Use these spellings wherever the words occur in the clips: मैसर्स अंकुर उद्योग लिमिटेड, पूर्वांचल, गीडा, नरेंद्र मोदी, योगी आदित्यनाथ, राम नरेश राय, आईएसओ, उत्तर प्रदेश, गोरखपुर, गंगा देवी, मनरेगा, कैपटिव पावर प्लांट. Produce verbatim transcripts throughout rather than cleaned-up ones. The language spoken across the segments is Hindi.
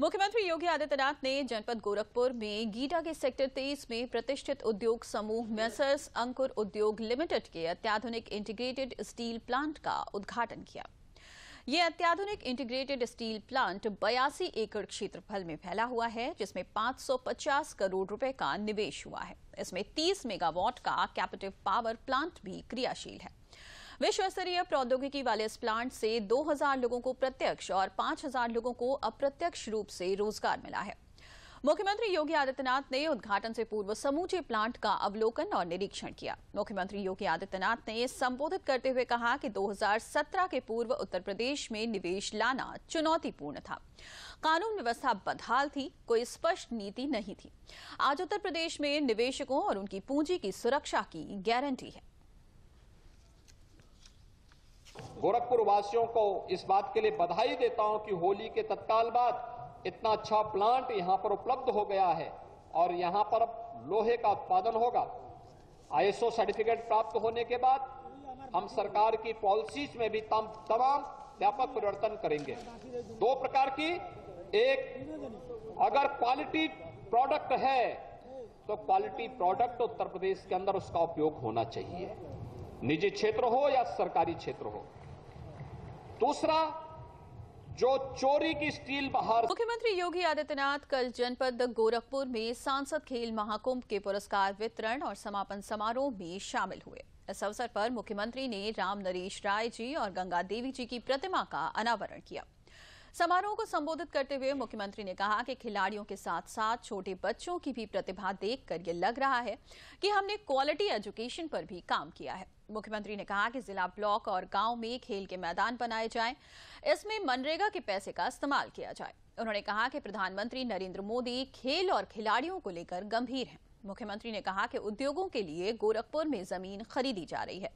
मुख्यमंत्री योगी आदित्यनाथ ने जनपद गोरखपुर में गीडा के सेक्टर तेईस में प्रतिष्ठित उद्योग समूह मैसर्स अंकुर उद्योग लिमिटेड के अत्याधुनिक इंटीग्रेटेड स्टील प्लांट का उद्घाटन किया। ये अत्याधुनिक इंटीग्रेटेड स्टील प्लांट बयासी एकड़ क्षेत्रफल में फैला हुआ है, जिसमें पाँच सौ पचास करोड़ रुपए का निवेश हुआ है। इसमें तीस मेगावाट का कैपेटिव पावर प्लांट भी क्रियाशील है। विश्व स्तरीय प्रौद्योगिकी वाले इस प्लांट से दो हज़ार लोगों को प्रत्यक्ष और पाँच हज़ार लोगों को अप्रत्यक्ष रूप से रोजगार मिला है। मुख्यमंत्री योगी आदित्यनाथ ने उद्घाटन से पूर्व समूचे प्लांट का अवलोकन और निरीक्षण किया। मुख्यमंत्री योगी आदित्यनाथ ने संबोधित करते हुए कहा कि दो हज़ार सत्रह के पूर्व उत्तर प्रदेश में निवेश लाना चुनौतीपूर्ण था। कानून व्यवस्था बदहाल थी, कोई स्पष्ट नीति नहीं थी। आज उत्तर प्रदेश में निवेशकों और उनकी पूंजी की सुरक्षा की गारंटी है। गोरखपुर वासियों को इस बात के लिए बधाई देता हूं कि होली के तत्काल बाद इतना अच्छा प्लांट यहां पर उपलब्ध हो गया है और यहां पर अब लोहे का उत्पादन होगा। आईएसओ सर्टिफिकेट प्राप्त होने के बाद हम सरकार की पॉलिसीज में भी तमाम व्यापक परिवर्तन करेंगे। दो प्रकार की, एक अगर क्वालिटी प्रोडक्ट है तो क्वालिटी प्रोडक्ट उत्तर प्रदेश के अंदर उसका उपयोग होना चाहिए, निजी क्षेत्र हो या सरकारी क्षेत्र हो। दूसरा, जो चोरी की स्टील बाहर। मुख्यमंत्री योगी आदित्यनाथ कल जनपद गोरखपुर में सांसद खेल महाकुंभ के पुरस्कार वितरण और समापन समारोह में शामिल हुए। इस अवसर पर मुख्यमंत्री ने राम नरेश राय जी और गंगा देवी जी की प्रतिमा का अनावरण किया। समारोह को संबोधित करते हुए मुख्यमंत्री ने कहा कि खिलाड़ियों के साथ साथ छोटे बच्चों की भी प्रतिभा देखकर ये लग रहा है कि हमने क्वालिटी एजुकेशन पर भी काम किया है। मुख्यमंत्री ने कहा कि जिला, ब्लॉक और गांव में खेल के मैदान बनाए जाएं, इसमें मनरेगा के पैसे का इस्तेमाल किया जाए। उन्होंने कहा कि प्रधानमंत्री नरेंद्र मोदी खेल और खिलाड़ियों को लेकर गंभीर हैं। मुख्यमंत्री ने कहा कि उद्योगों के लिए गोरखपुर में जमीन खरीदी जा रही है।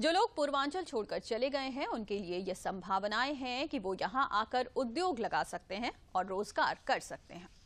जो लोग पूर्वांचल छोड़कर चले गए हैं, उनके लिए ये संभावनाएं हैं कि वो यहाँ आकर उद्योग लगा सकते हैं और रोजगार कर सकते हैं।